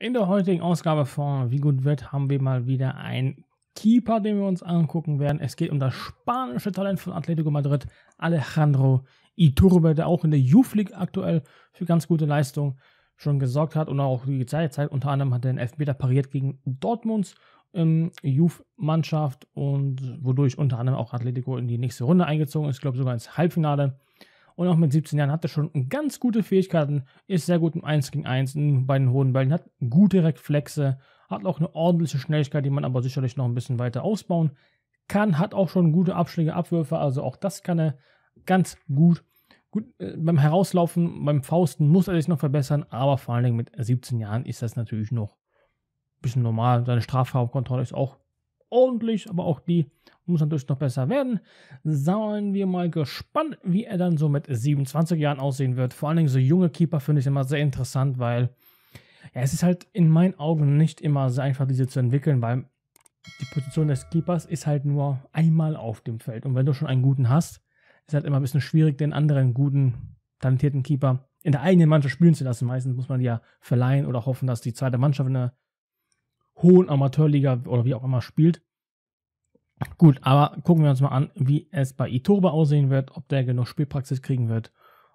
In der heutigen Ausgabe von Wie gut wird haben wir mal wieder einen Keeper, den wir uns angucken werden. Es geht um das spanische Talent von Atletico Madrid, Alejandro Iturbe, der auch in der Youth League aktuell für ganz gute Leistungen schon gesorgt hat und auch die Zeit unter anderem hat er den Elfmeter pariert gegen Dortmunds Youth-Mannschaft und wodurch unter anderem auch Atletico in die nächste Runde eingezogen ist, ich glaube sogar ins Halbfinale. Und auch mit 17 Jahren hat er schon ganz gute Fähigkeiten, ist sehr gut im 1 gegen 1 bei den hohen Bällen, hat gute Reflexe, hat auch eine ordentliche Schnelligkeit, die man aber sicherlich noch ein bisschen weiter ausbauen kann, hat auch schon gute Abschläge, Abwürfe, also auch das kann er ganz gut. Beim Herauslaufen, beim Fausten muss er sich noch verbessern, aber vor allen Dingen mit 17 Jahren ist das natürlich noch ein bisschen normal. Seine Strafraumkontrolle ist auch ordentlich, aber auch die muss natürlich noch besser werden. Seien wir mal gespannt, wie er dann so mit 27 Jahren aussehen wird. Vor allen Dingen so junge Keeper finde ich immer sehr interessant, weil ja, es ist halt in meinen Augen nicht immer so einfach, diese zu entwickeln, weil die Position des Keepers ist halt nur einmal auf dem Feld. Und wenn du schon einen guten hast, ist halt immer ein bisschen schwierig, den anderen guten, talentierten Keeper in der eigenen Mannschaft spielen zu lassen. Meistens muss man die ja verleihen oder hoffen, dass die zweite Mannschaft in einer hohen Amateurliga oder wie auch immer spielt. Gut, aber gucken wir uns mal an, wie es bei Iturbe aussehen wird, ob der genug Spielpraxis kriegen wird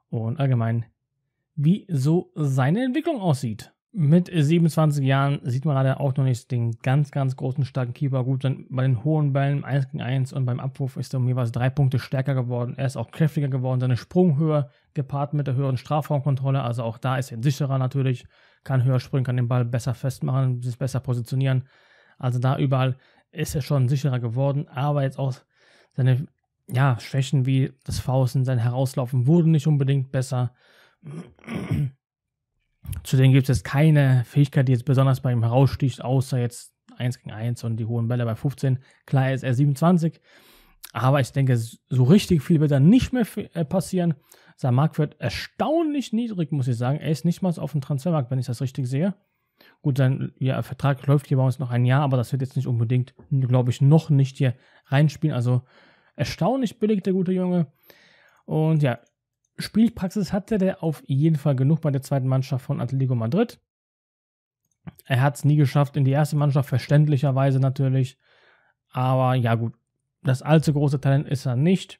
und allgemein, wie so seine Entwicklung aussieht. Mit 27 Jahren sieht man leider auch noch nicht den ganz großen, starken Keeper. Gut, denn bei den hohen Bällen 1 gegen 1 und beim Abwurf ist er um jeweils 3 Punkte stärker geworden. Er ist auch kräftiger geworden. Seine Sprunghöhe gepaart mit der höheren Strafraumkontrolle, also auch da ist er sicherer natürlich. Kann höher springen, kann den Ball besser festmachen, sich besser positionieren. Also da überall ist er schon sicherer geworden. Aber jetzt auch seine Schwächen wie das Fausten, sein Herauslaufen wurden nicht unbedingt besser. Zudem gibt es keine Fähigkeit, die jetzt besonders bei ihm heraussticht, außer jetzt 1 gegen 1 und die hohen Bälle bei 15. Klar ist er 27, aber ich denke, so richtig viel wird da nicht mehr passieren. Sein Marktwert erstaunlich niedrig, muss ich sagen. Er ist nicht mal auf dem Transfermarkt, wenn ich das richtig sehe. Gut, sein Vertrag läuft hier bei uns noch ein Jahr, aber das wird jetzt nicht unbedingt, glaube ich, noch nicht hier reinspielen. Also erstaunlich billig, der gute Junge. Und ja, Spielpraxis hatte der auf jeden Fall genug bei der zweiten Mannschaft von Atletico Madrid. Er hat es nie geschafft in die erste Mannschaft, verständlicherweise natürlich. Aber ja gut, das allzu große Talent ist er nicht.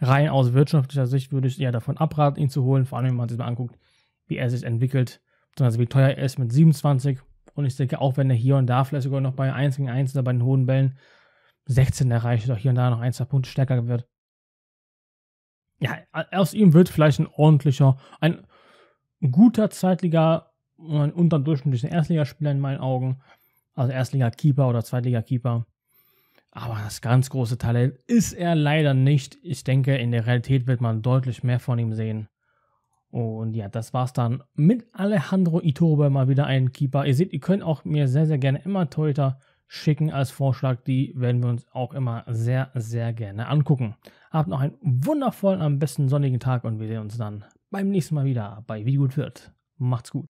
Rein aus wirtschaftlicher Sicht würde ich eher davon abraten, ihn zu holen. Vor allem, wenn man sich mal anguckt, wie er sich entwickelt, beziehungsweise wie teuer er ist mit 27. Und ich denke, auch wenn er hier und da vielleicht sogar noch bei 1 gegen 1 oder bei den hohen Bällen 16 erreicht, doch hier und da noch 1-2 Punkte stärker wird. Ja, aus ihm wird vielleicht ein ordentlicher, ein guter Zweitliga- und ein unterdurchschnittlicher Erstligaspieler in meinen Augen. Also Erstliga-Keeper oder Zweitliga-Keeper. Aber das ganz große Talent ist er leider nicht. Ich denke, in der Realität wird man deutlich mehr von ihm sehen. Und ja, das war's dann mit Alejandro Iturbe, mal wieder einen Keeper. Ihr seht, ihr könnt auch mir sehr gerne immer Torhüter schicken als Vorschlag, die werden wir uns auch immer sehr gerne angucken. Habt noch einen wundervollen, am besten sonnigen Tag und wir sehen uns dann beim nächsten Mal wieder bei Wie gut wird. Macht's gut.